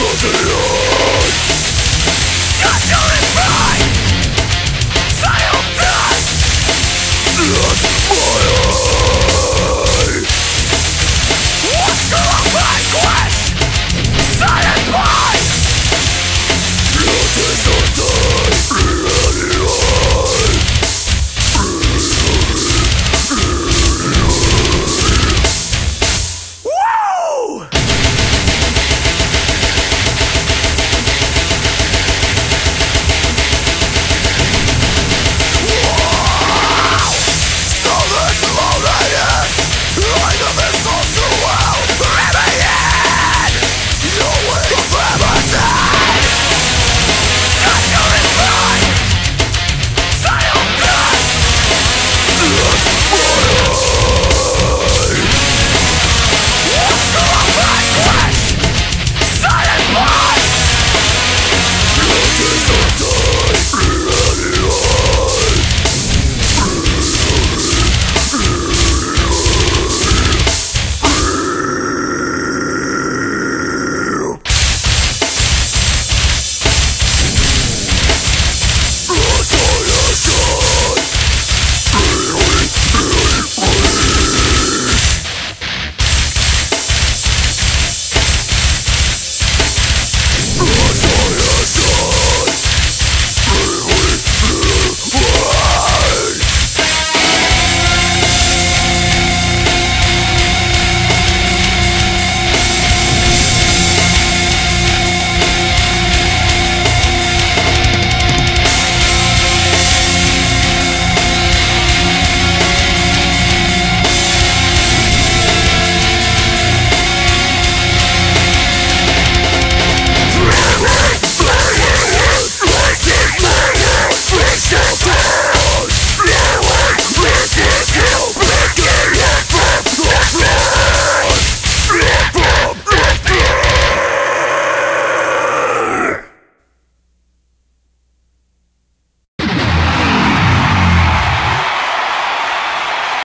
to the end.